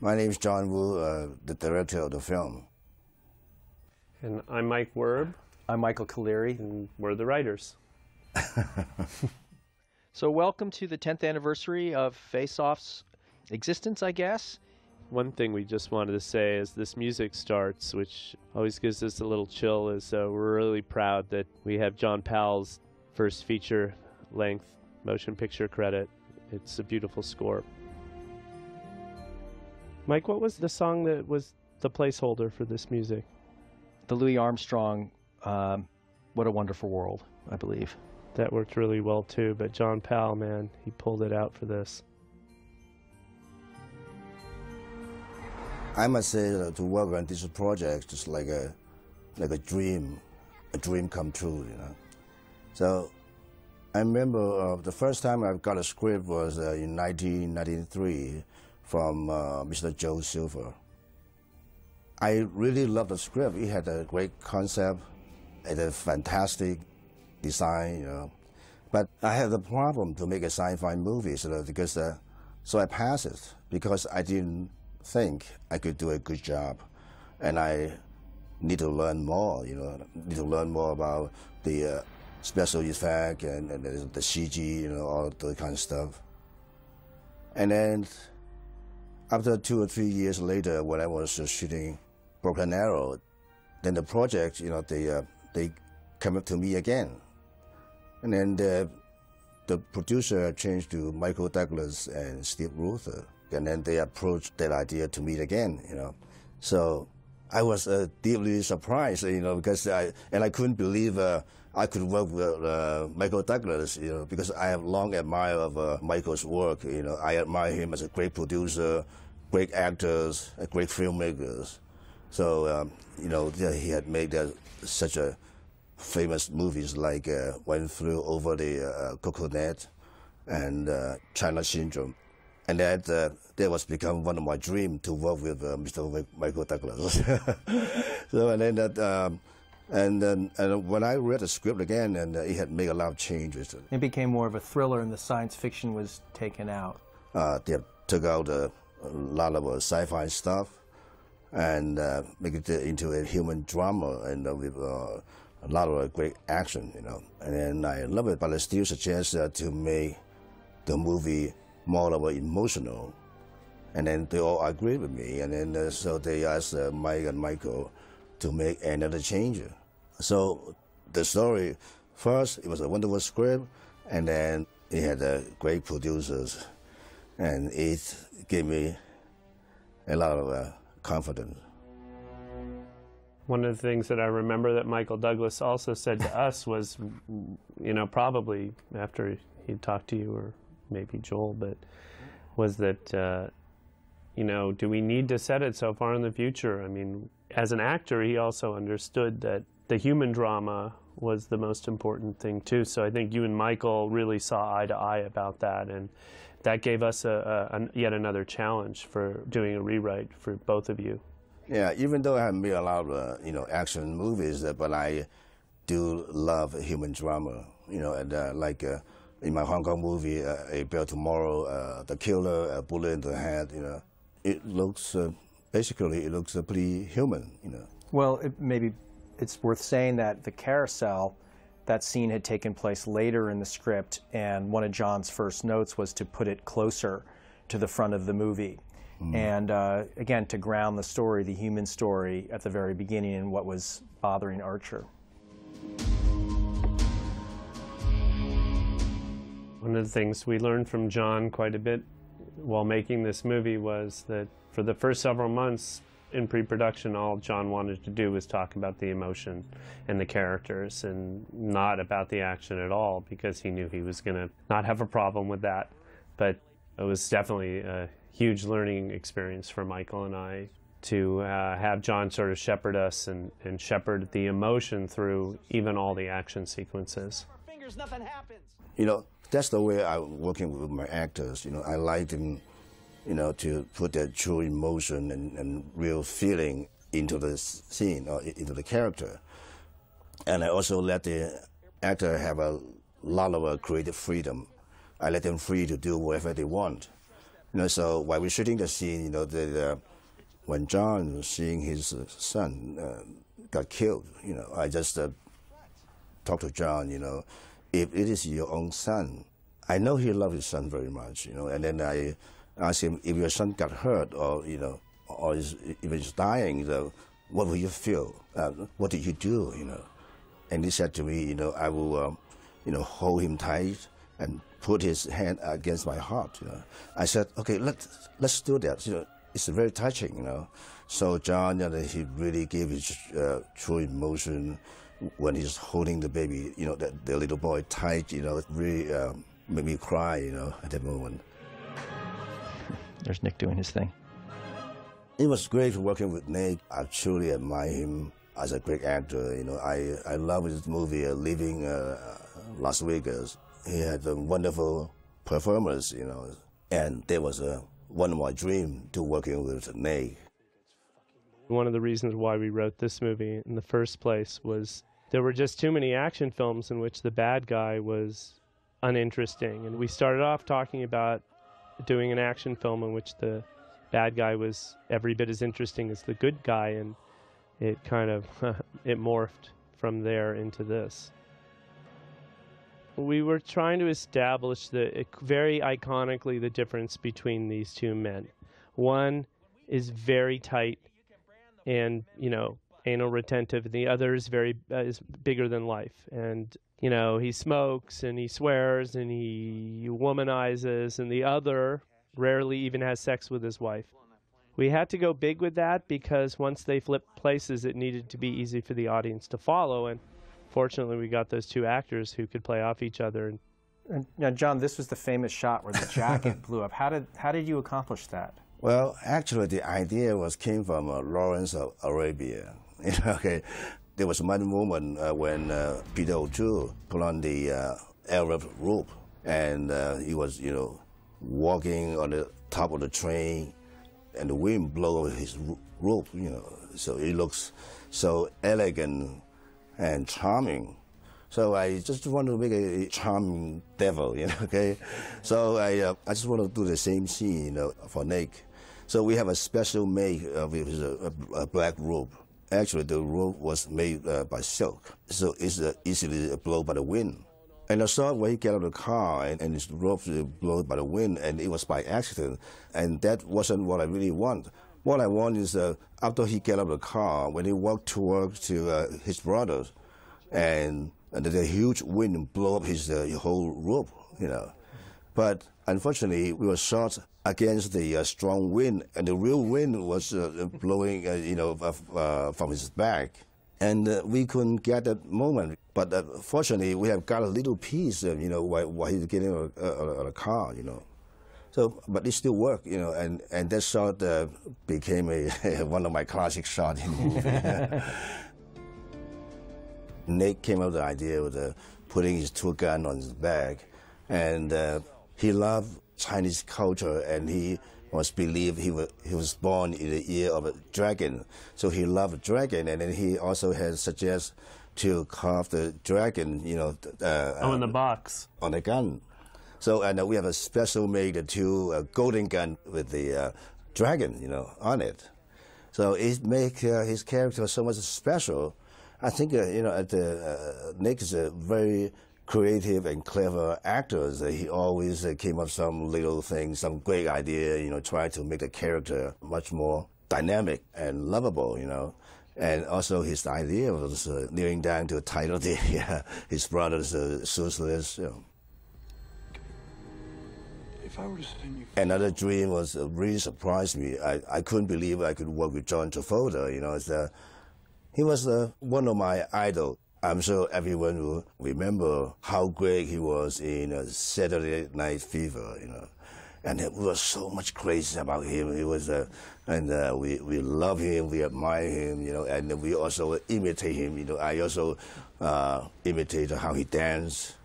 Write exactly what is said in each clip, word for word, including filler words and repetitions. My name's John Woo, uh, the director of the film. And I'm Mike Werb. I'm Michael Colleary. And we're the writers. So welcome to the tenth anniversary of Face Off's existence, I guess. One thing we just wanted to say as this music starts, which always gives us a little chill, is uh, we're really proud that we have John Powell's first feature-length motion picture credit. It's a beautiful score. Mike, what was the song that was the placeholder for this music? The Louis Armstrong, um, What a Wonderful World, I believe. That worked really well, too, but John Powell, man, he pulled it out for this. I must say that to work on this project is just like a, like a dream, a dream come true, you know. So I remember uh, the first time I got a script was uh, in nineteen ninety-three from uh, Mister Joe Silver. I really loved the script. It had a great concept and a fantastic design, you know. But I had a problem to make a sci-fi movie, so, that because, uh, so I passed it because I didn't think I could do a good job. And I need to learn more, you know, need to learn more about the uh, special effect and, and the C G, you know, all that kind of stuff. And then after two or three years later, when I was uh, shooting Broken Arrow, then the project, you know, they, uh, they came up to me again. And then the, the producer changed to Michael Douglas and Steve Ruther. And then they approached that idea to meet again, you know. So I was uh, deeply surprised, you know, because I, and I couldn't believe uh, I could work with uh, Michael Douglas, you know, because I have long admired of, uh, Michael's work, you know. I admire him as a great producer, great actors, a great filmmakers. So, um, you know, he had made uh, such a famous movies like uh, One Flew Over the uh, Cuckoo's Nest and uh, China Syndrome. And that, uh, that was become one of my dreams to work with uh, Mister Michael Douglas. So, and then that, um, and, then, and when I read the script again, and uh, it had made a lot of changes. It became more of a thriller, and the science fiction was taken out. Uh, they took out a, a lot of uh, sci-fi stuff, and uh, make it into a human drama, and uh, with uh, a lot of uh, great action, you know. And I love it, but I still suggest uh, to make the movie more of an emotional, and then they all agreed with me, and then uh, so they asked uh, Mike and Michael to make another change. So the story, first, it was a wonderful script, and then it had uh, great producers, and it gave me a lot of uh, confidence. One of the things that I remember that Michael Douglas also said to us was, you know, probably after he talked to you or maybe Joel, but was that, uh, you know, do we need to set it so far in the future? I mean, as an actor, he also understood that the human drama was the most important thing, too. So I think you and Michael really saw eye to eye about that, and that gave us a, a, a, yet another challenge for doing a rewrite for both of you. Yeah, even though I haven't made a lot of, uh, you know, action movies, uh, but I do love human drama, you know, and uh, like... Uh, in my Hong Kong movie, uh, A Bear Tomorrow, uh, the killer, a bullet in the head, you know, it looks, uh, basically, it looks uh, pretty human, you know. Well, it, maybe it's worth saying that the carousel, that scene had taken place later in the script, and one of John's first notes was to put it closer to the front of the movie. Mm. And, uh, again, to ground the story, the human story, at the very beginning in what was bothering Archer. One of the things we learned from John quite a bit while making this movie was that for the first several months in pre-production, all John wanted to do was talk about the emotion and the characters and not about the action at all, because he knew he was going to not have a problem with that. But it was definitely a huge learning experience for Michael and I to uh, have John sort of shepherd us and, and shepherd the emotion through even all the action sequences. Fingers, nothing happens. You know, that's the way I'm working with my actors. You know, I like them, you know, to put their true emotion and, and real feeling into the scene or into the character. And I also let the actor have a lot of creative freedom. I let them free to do whatever they want. You know, so while we're shooting the scene, you know, the, the, when John was seeing his son uh, got killed, you know, I just uh, talked to John, you know, if it is your own son, I know he loved his son very much, you know, and then I asked him, if your son got hurt or, you know, or is, if he's dying, you know, what will you feel? Uh, what did you do, you know? And he said to me, you know, I will, um, you know, hold him tight and put his hand against my heart, you know. I said, okay, let's, let's do that, you know. It's very touching, you know. So John, you know, he really gave his uh, true emotion when he's holding the baby, you know, the, the little boy tight, you know. It really um, made me cry, you know, at that moment. There's Nick doing his thing. It was great working with Nick. I truly admire him as a great actor, you know. I, I love his movie, uh, Leaving uh, Las Vegas. He had a wonderful performance, you know, and there was a one of my dreams to working with Nick. One of the reasons why we wrote this movie in the first place was there were just too many action films in which the bad guy was uninteresting. And we started off talking about doing an action film in which the bad guy was every bit as interesting as the good guy, and it kind of, it morphed from there into this. We were trying to establish the very iconically the difference between these two men. One is very tight and, you know, anal retentive, and the other is very uh, is bigger than life. And, you know, he smokes and he swears and he womanizes, and the other rarely even has sex with his wife. We had to go big with that because once they flipped places, it needed to be easy for the audience to follow. And fortunately, we got those two actors who could play off each other. And, and now, John, this was the famous shot where the jacket blew up. How did how did you accomplish that? Well, actually, the idea was came from uh, Lawrence of Arabia. Okay, there was one woman uh, when uh, Peter O'Toole put on the uh, Arab robe, and uh, he was, you know, walking on the top of the train, and the wind blew his robe. You know, so it looks so elegant and charming. So I just want to make a charming devil, you know, okay? So I, uh, I just want to do the same scene, you know, for Nick. So we have a special make of his uh, a black robe. Actually, the robe was made uh, by silk, so it's uh, easily blown by the wind. And I saw when he got out of the car, and, and his robe was blown by the wind, and it was by accident, and that wasn't what I really want. What I want is, uh, after he get out of the car, when he walked towards to, uh, his brothers, and, and the huge wind blew up his uh, whole robe, you know. But unfortunately, we were shot against the uh, strong wind, and the real wind was uh, blowing, uh, you know, uh, from his back. And uh, we couldn't get that moment. But uh, fortunately, we have got a little piece, uh, you know, while, while he's getting out of the car, you know. So, but it still worked, you know, and, and that shot uh, became a, one of my classic shots in the movie. Nick came up with the idea of uh, putting his two guns on his back, and uh, he loved Chinese culture, and he was believed he was, he was born in the year of a dragon. So he loved dragon, and then he also had suggested to carve the dragon, you know. Uh, oh, in the box. On the gun. So, and uh, we have a special made uh, two uh, golden gun with the uh, dragon, you know, on it. So it makes uh, his character so much special. I think, uh, you know, at the, uh, Nick is a very creative and clever actor. So he always uh, came up with some little thing, some great idea, you know, trying to make the character much more dynamic and lovable, you know. And also his idea was uh, kneeling down to title the, uh, his brother's uh, socialist, you know. Another dream was uh, really surprised me. I, I couldn't believe I could work with John Travolta. You know, it's, uh, he was uh, one of my idols. I'm sure everyone will remember how great he was in uh, Saturday Night Fever. You know, and there was so much craze about him. He was, uh, and uh, we we love him, we admire him. You know, and we also imitate him. You know, I also uh, imitated how he danced.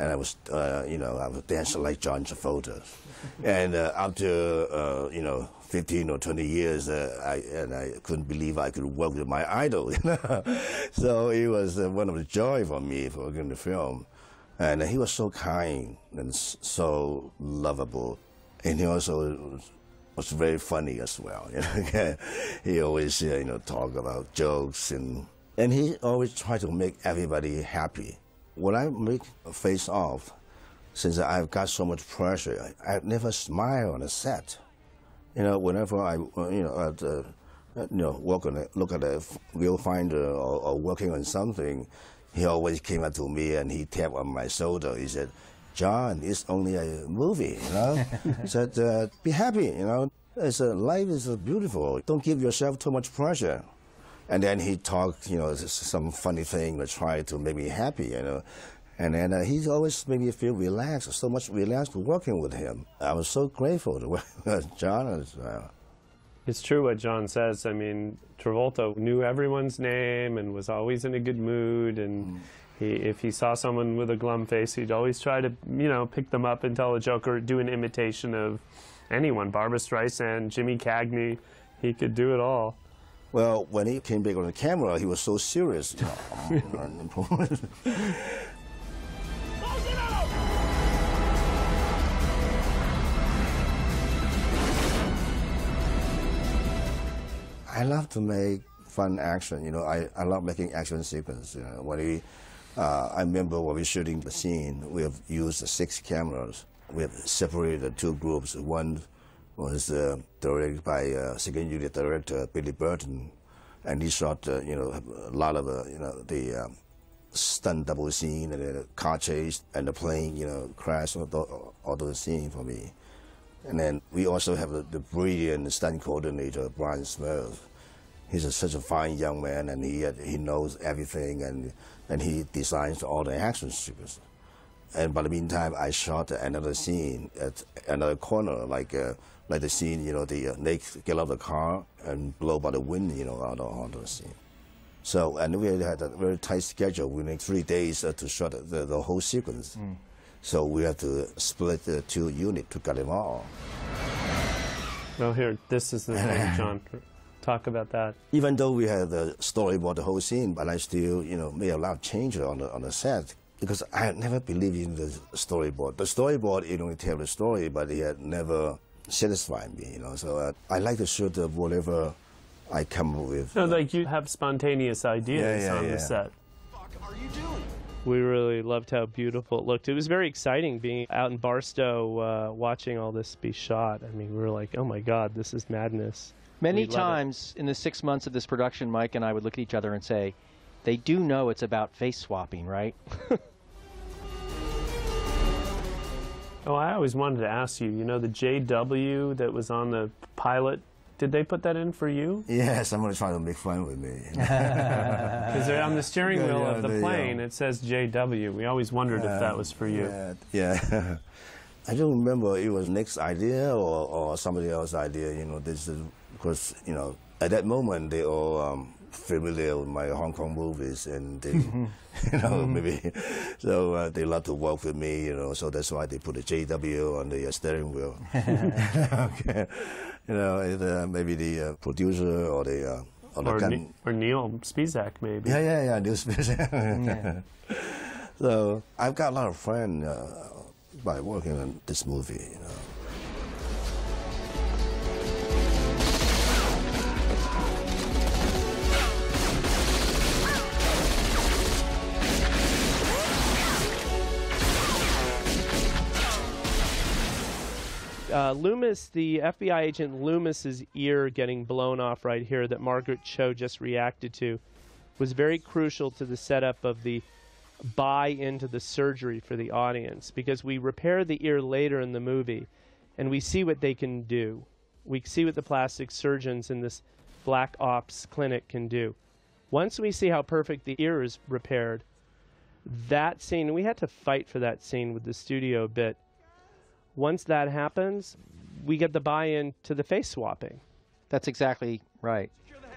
And I was, uh, you know, I was dancing like John Travolta. And uh, after, uh, you know, fifteen or twenty years, uh, I, and I couldn't believe I could work with my idol. You know? So it was uh, one of the joy for me for working the film. And he was so kind and so lovable. and he also was very funny as well. You know? He always, you know, talk about jokes, and and he always tried to make everybody happy. When I make a Face Off, since I've got so much pressure, I, I never smile on a set. You know, whenever I, you know, at, uh, you know, work on a, look at a reel finder or, or working on something, he always came up to me and he tapped on my shoulder. He said, "John, it's only a movie, you know." He said, uh, "Be happy, you know. It's a, life is beautiful. Don't give yourself too much pressure." And then he talked, you know, some funny thing to try to make me happy, you know. And then uh, he always made me feel relaxed, so much relaxed working with him. I was so grateful to work with John as well. It's true what John says. I mean, Travolta knew everyone's name and was always in a good mood. And mm. he, if he saw someone with a glum face, he'd always try to, you know, pick them up and tell a joke or do an imitation of anyone. Barbara Streisand, Jimmy Cagney, he could do it all. Well, when he came back on the camera, he was so serious. I love to make fun action, you know. I, I love making action sequences. You know, when we, uh, I remember when we were shooting the scene, we have used six cameras. We have separated the two groups. One was uh, directed by uh, second unit director Billy Burton, and he shot, uh, you know, a lot of uh, you know the um, stunt double scene and the car chase and the plane, you know, crash, all, all those scenes for me. And then we also have the, the brilliant stunt coordinator, Brian Smith. He's a, such a fine young man, and he, he knows everything, and, and he designs all the action sequences. And by the meantime, I shot another scene at another corner, like uh, like the scene, you know, the uh, Nick get out of the car and blow by the wind, you know, out of the scene. So, and we had a very tight schedule. We need three days uh, to shot the, the whole sequence. Mm. So we have to split the two units to cut them all. Well, here, this is the thing, John. Talk about that. Even though we had the story about the whole scene, but I still, you know, made a lot of changes on the, on the set, because I never believed in the storyboard. The storyboard, it only tells the story, but it had never satisfied me, you know. So uh, I like to shoot uh, whatever I come up with. No, uh, like you have spontaneous ideas yeah, yeah, on yeah. the set. What the fuck are you doing? We really loved how beautiful it looked. It was very exciting being out in Barstow, uh, watching all this be shot. I mean, we were like, oh my God, this is madness. Many times in the six months of this production, Mike and I would look at each other and say, they do know it's about face swapping, right? Oh, I always wanted to ask you, you know, the J W that was on the pilot, did they put that in for you? Yeah, someone's trying to make fun with me. Because on the steering wheel yeah, yeah, of the plane, yeah. it says J W. We always wondered uh, if that was for you. Yeah. yeah. I don't remember it was Nick's idea or, or somebody else's idea. You know, this is, because, you know, at that moment, they all um, familiar with my Hong Kong movies, and they, you know, maybe, so uh, they love to work with me, you know, so that's why they put a J W on the uh, steering wheel. Okay. You know, it, uh, maybe the uh, producer or the... Uh, or, the or, gun... ne or Neil Spisak, maybe. Yeah, yeah, yeah, Neil Spisak. Yeah. So I've got a lot of friends uh, by working on this movie, you know. Uh, Loomis, the F B I agent Loomis's ear getting blown off right here that Margaret Cho just reacted to was very crucial to the setup of the buy into the surgery for the audience, because we repair the ear later in the movie and we see what they can do. We see what the plastic surgeons in this black ops clinic can do. Once we see how perfect the ear is repaired, that scene, we had to fight for that scene with the studio a bit. Once that happens, we get the buy-in to the face swapping. That's exactly right.